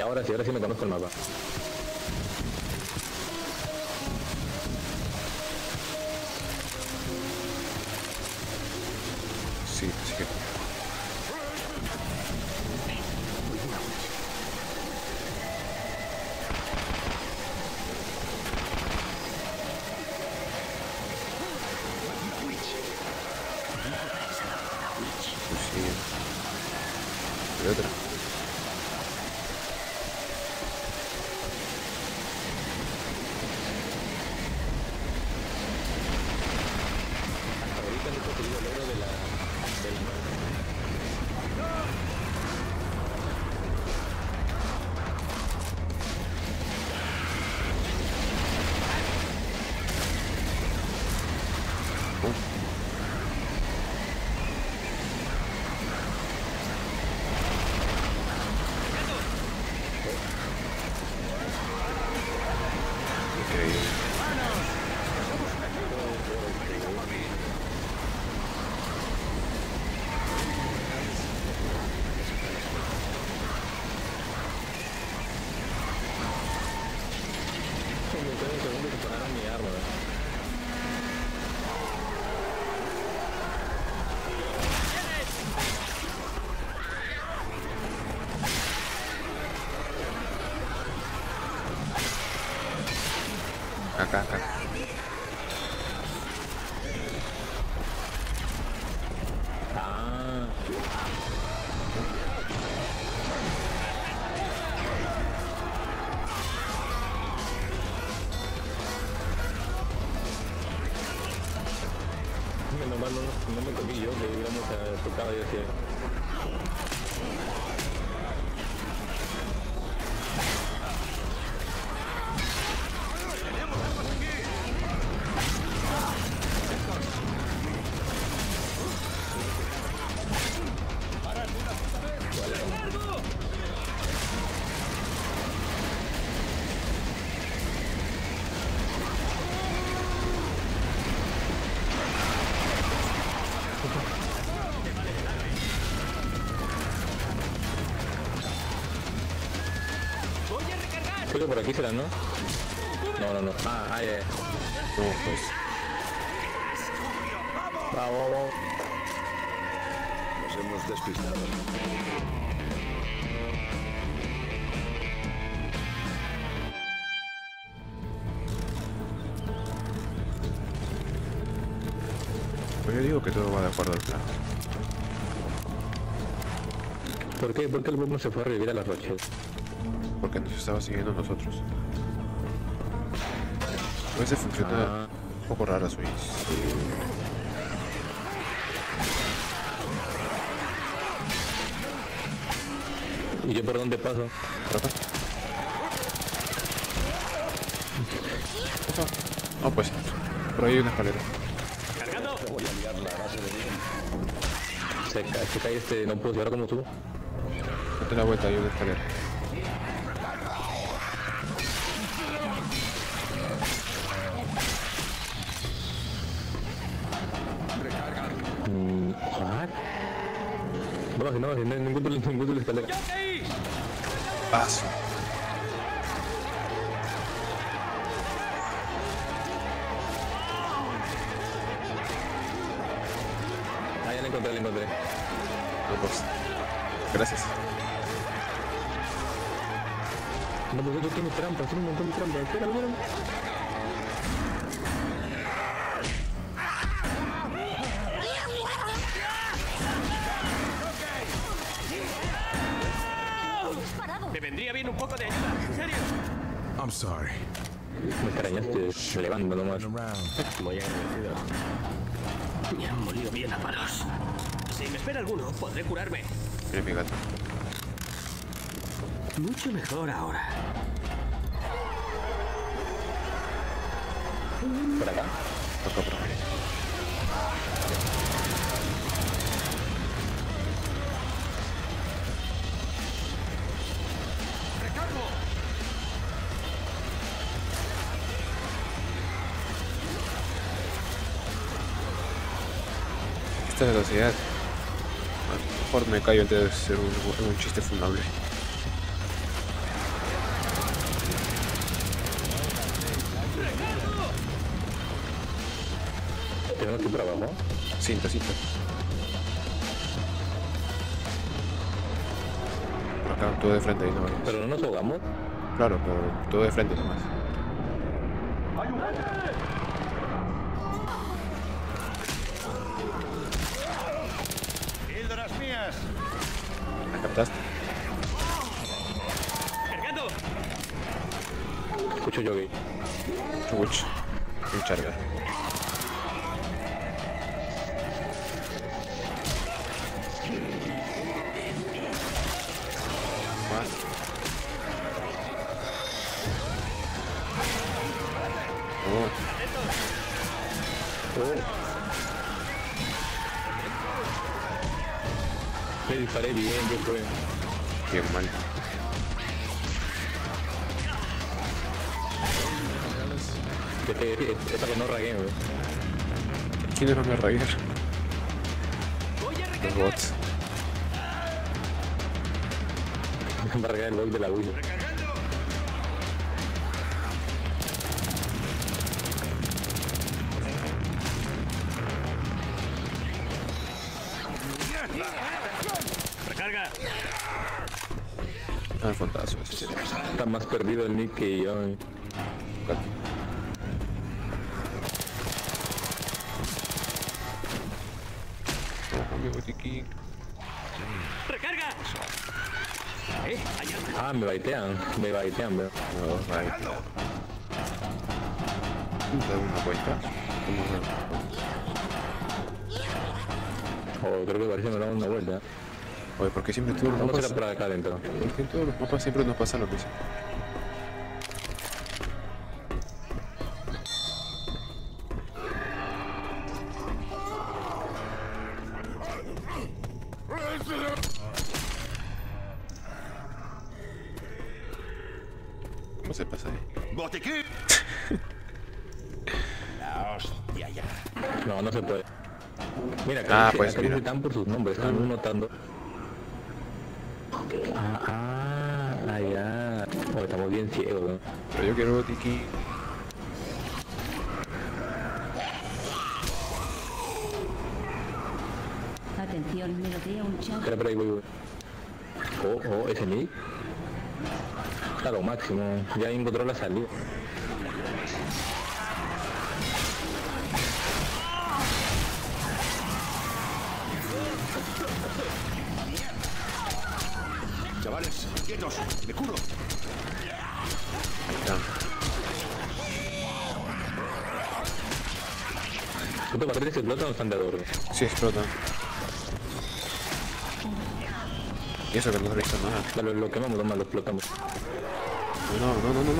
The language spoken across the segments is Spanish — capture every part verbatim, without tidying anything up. Y ahora sí, ahora sí me conozco el mapa. Sí, sí que... Pues sí. Otra. Acá, acá. Ah. Menos mal no, no me comí yo, que hubiéramos tocado yo así. Creo que por aquí será, ¿no? No, no, no. Ah, ahí es. Uh, pues. Vamos, vamos. Nos hemos despistado. Pues yo digo que todo va de acuerdo al plan. ¿Por qué? ¿Por qué el pueblo se fue a revivir a la Rochelle? Porque nos estaba siguiendo nosotros. A veces funciona ah. un poco rara su is. ¿Y yo por dónde paso? ¿Por acá? No, oh, pues por ahí hay una escalera. ¡Cargando! Voy a liar la base de... Se cae, se cae este... No puedo llegar como tú. Date la vuelta, hay una escalera. No, no, no, ningún túnel, ningún túnel escalera. Paso. Ah, ya lo encontré, lo encontré. Gracias. No, porque tiene trampas, tiene un montón de trampas. Espera, espera. Vendría bien un poco de ayuda, en serio. I'm sorry. Me extrañaste levando nomás. Muy agradecido. Me han molido bien a palos. Si me espera alguno, podré curarme. Mira mi gato. Mucho mejor ahora. Por acá. Toca por ahí. Esta velocidad, a lo mejor me callo antes de ser un, un chiste fundable. tenemos que ir para abajo. Cinta, cinta. Acá, todo de frente ahí nomás. ¿Pero no nos ahogamos? Claro, pero todo de frente nomás. ¡Píldoras mías! ¿La captaste? ¡Cargando! Escucho yo, gay. Uch, un charga. Oh. Me disparé bien, yo creo. Qué mal. Esta que no ragué, güey. ¿Quién era mi raguer? Los bots. Me ragué el log de la Wii. Ah, fantazo. Está más perdido el Nick que yo. Eh. Ojo, mi botiquín. ¡Recarga! ¿Eh? Ah, me baitean. Me baitean, veo. No, baitean. ¿Te doy una vuelta? Oh, creo que parece que me da una vuelta. Oye, ¿por qué siempre todos los mapas? Para acá adentro. Porque en todos los mapas siempre nos pasa lo mismo. ¿Cómo se pasa ahí? ¡Botiquín! La hostia ya. No, no se puede. Mira, acá ah, pues, mira. Están por sus nombres, están ah. notando. Ah, ah, ya. Oh, estamos bien ciegos, ¿no? Pero yo quiero botiquín. Atención, me lo crea un chat. Espera, espera, ahí voy, voy. Oh, oh, ese Nick. Está lo máximo. Ya encontró la salida. Chavales, quietos, me curo. ¿Cuántos barriles explotan o están de adorno? Sí, explotan. Y eso que no realiza nada. Dale, lo quemamos, lo, lo explotamos. No, no, no, no,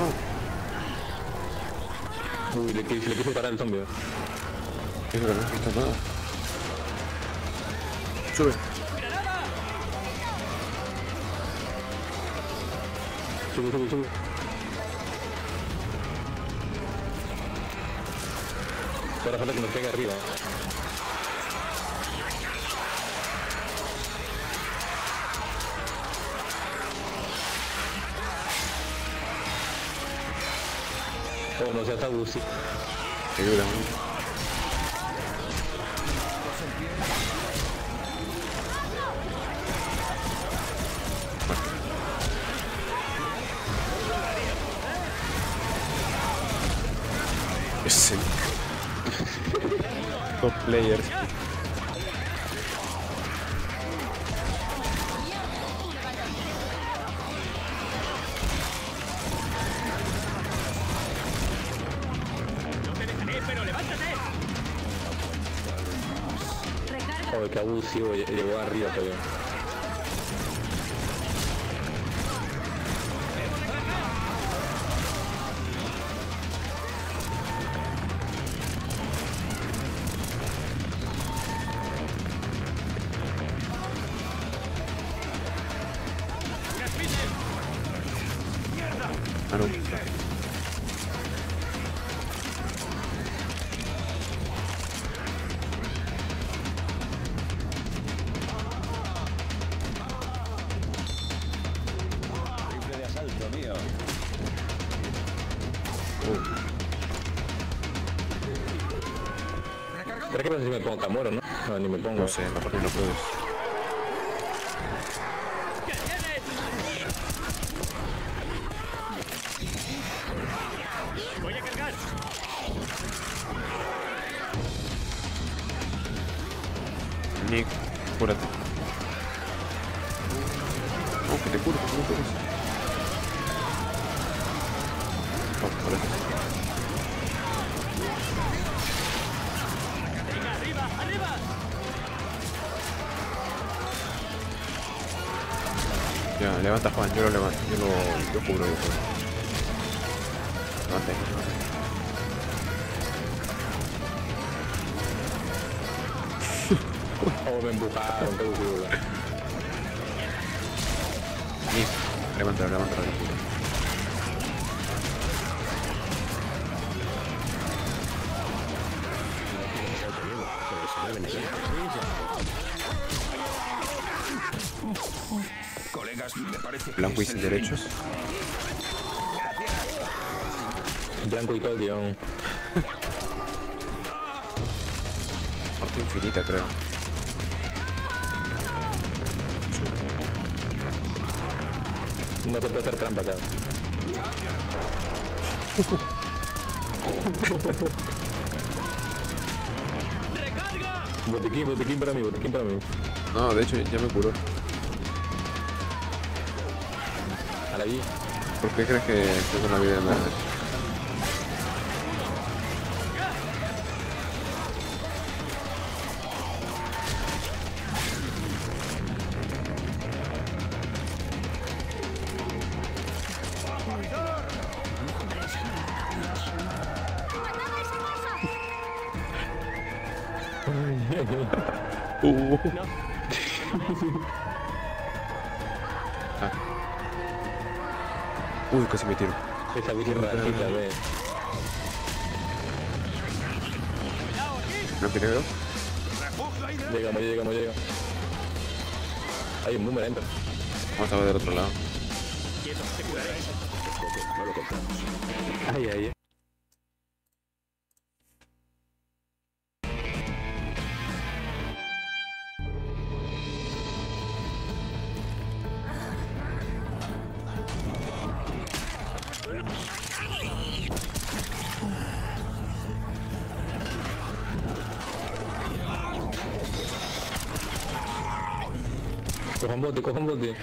no. Uy, le, le quise parar el zombie. Eso que no realiza nada. Sube. Sube, sube, sube. Ahora falta que nos pegue arriba. Oh, no, ya está dulce. Te dura mucho. Sí. Top players. No te dejaré, pero levántate. Joder, qué abusivo, llegó arriba todavía. I don't think that. ¿Pero qué pasa si me pongo Camoro, no? No, ni me pongo. No sé, aparte no puedes. Voy a cargar. Nick, cúrate. Oh, que te curo, que no puedes. Oh, por aquí. Ya, levanta Juan, yo lo levanto, yo lo, yo cubro, yo cubro. Levanta, levanta. Oh, me empujaron, tengo culo. Y, levántalo, levántalo, levántalo. Blanco y sin derechos. Blanco y coldión. Parte infinita, creo. No te puedo hacer trampa, cabrón. ¡Recarga! Botiquín, botiquín para mí, botiquín para mí. No, de hecho ya me curó. Ahí. ¿Por qué crees que estoy con la vida de madre? uh. ah. Uy, casi me tiro. Esa bici rajita, ve. ¿No creo? Llegamos, llegamos, llegamos. Hay un boomer, entra. Vamos a ver del otro lado. Ay, ay, ay. Cojan bote, cojan bote.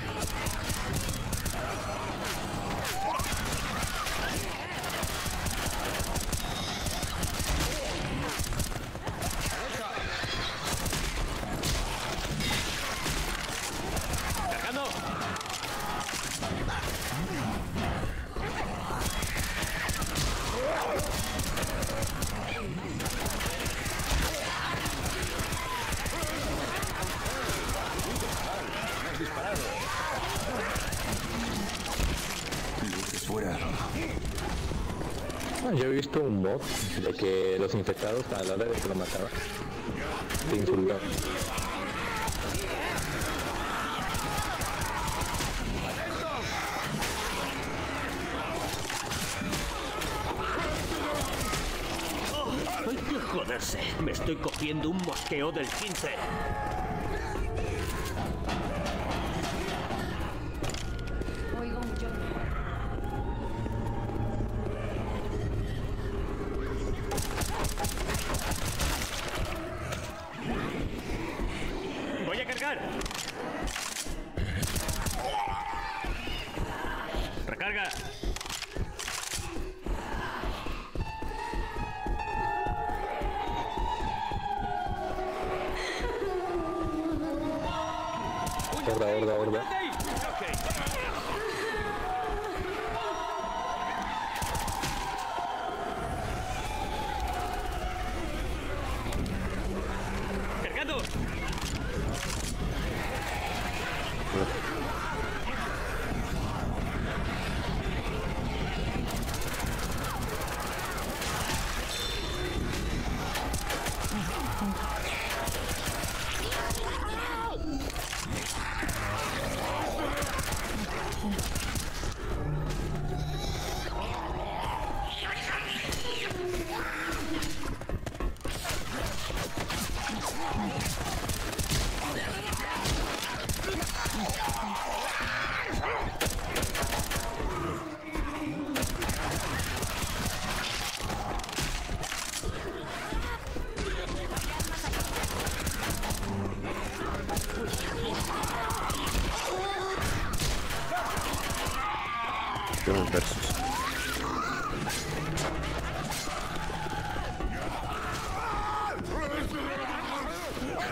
Yo he visto un bot de que los infectados a la hora de que lo mataban te insultaban. Oh, hay que joderse, me estoy cogiendo un mosqueo del quince. Recarga. Horda, horda, horda. Cargando.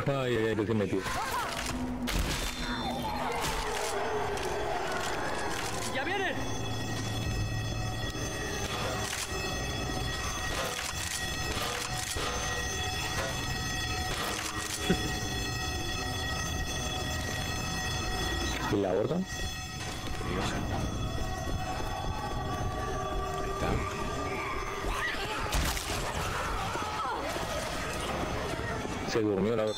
Ay, ay, ay, que se metió. ¡Ya vienen! ¿Y la horda? Ahí está. Se durmió la verdad.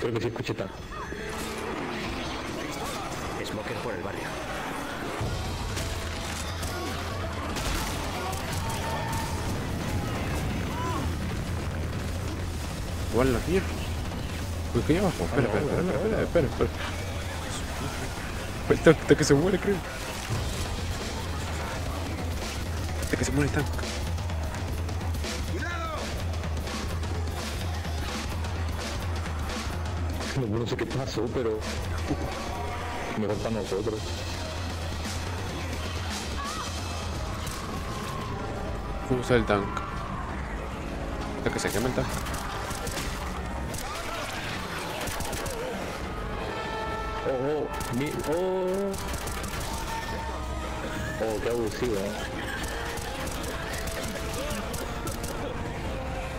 Creo que sí escuché tanto. Smoker por el barrio. Igual la tierra. Uy, que abajo. Espera, espera, espera, espera, espera. Pues tanto que se muere, creo. Que se muere el Tank. No sé qué pasó, pero me faltan nosotros. Usa el Tank. Hasta que se queme el Tank. Oh, oh, mi, oh. Oh, qué abusivo, eh.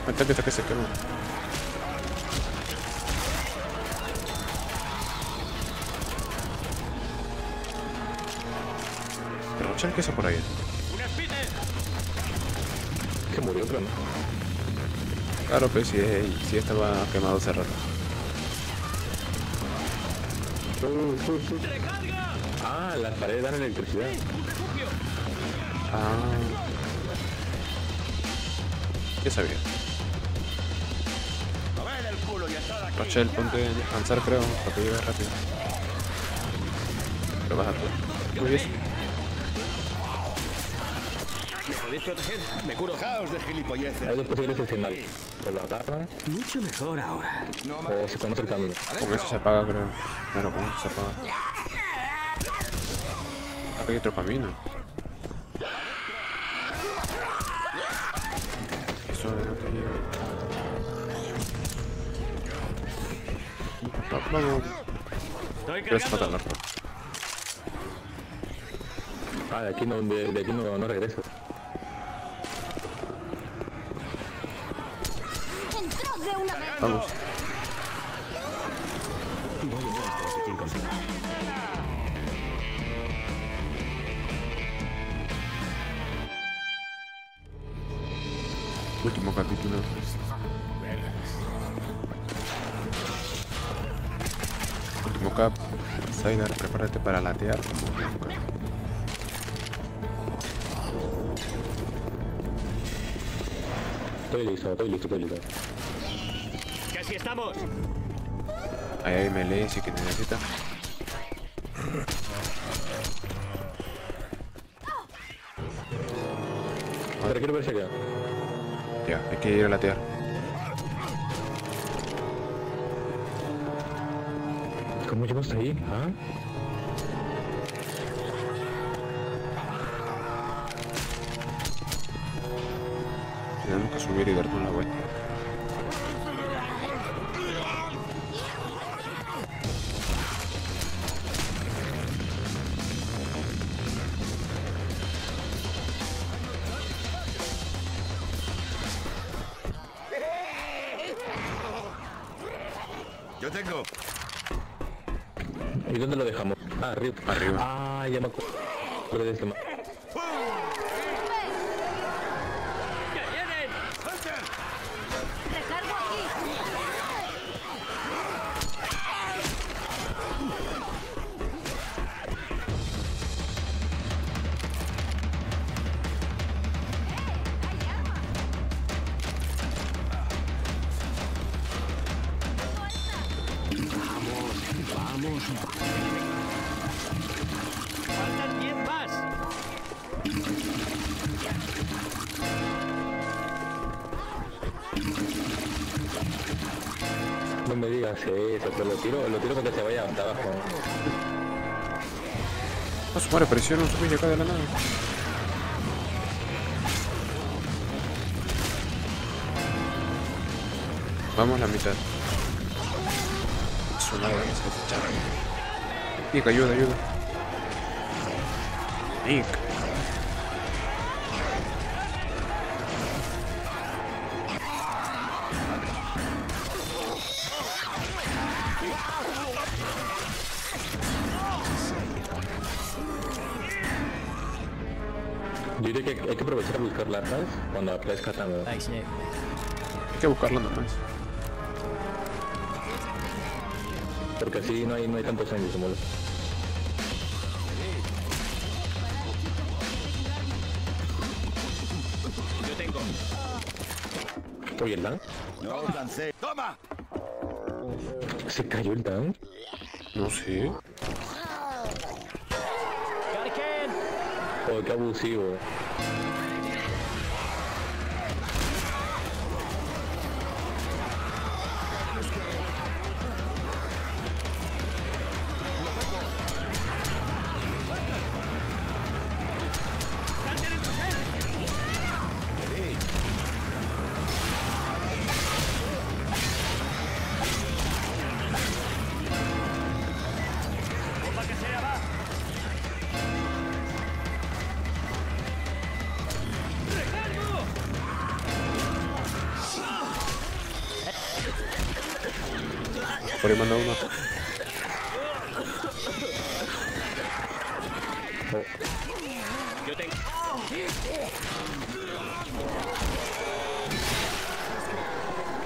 Hasta que, hasta que se quema. Pero Rochelle, ¿qué es eso por ahí? Que murió otra, ¿no? Claro, pues sí, sí estaba quemado hace rato. Ah, las paredes dan electricidad. Ah. Ya sabía. Rochelle, ponte a descansar, creo, para que llegues rápido. Pero vas a ver. Muy bien. ¿Me podéis proteger? Me curo. Jaos de gilipolleces. Hay dos posibilidades al final. Pues lo agarra. Mucho mejor ahora. O se conoce el camino. Con eso se apaga, creo. Claro, con eso se apaga. Hay otro camino. Vamos. Pero es fatal, Arco. Ah, de aquí no, de, de aquí no, no regreso. Vamos. Último capítulo. Cap, Sider, prepárate para latear como nunca. Estoy listo, estoy listo, estoy listo. ¡Casi estamos! Ahí hay melee si que necesita. A ver, quiero ver si acá. Ya, hay que ir a latear. ¿Cómo llegamos ahí? ¿Ah? Tenemos que subir y dar con la vuelta. Yo tengo. ¿Y dónde lo dejamos? Ah, arriba. Arriba. Ah, ya me acuerdo. Pero es que me... ¡Faltan diez más! No me digas eso, pero lo tiro, lo tiro porque se vaya hasta abajo. No se muere, presiona un subir acá de la nave. Vamos la mitad. Su nave, Nick, ayuda, ayuda. Nick. Yo diría que hay que aprovechar a buscarla atrás cuando aparezca también. Hay que buscarla nomás. Porque así no hay, no hay tantos años, como yo tengo. ¿Estoy el down? No, lancé. ¡Toma! ¿Se cayó el down? No sé. Oh, qué abusivo. Por ahí manda uno. Yo tengo.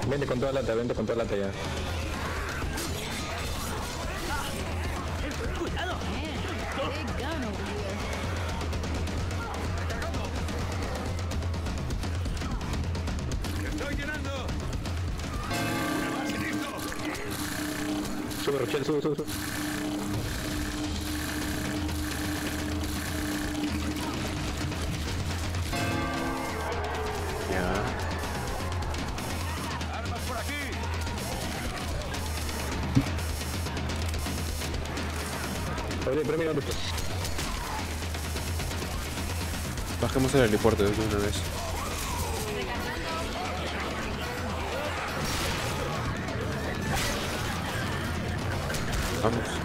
Vente con toda la lata, vente con toda la lata ya. Cuidado. Estoy llenando. Sube, Rochelle, sube, sube, sube. Ya. Armas por aquí. Abre, premio, abre. Bajemos el helipuerto de una vez. Vamos.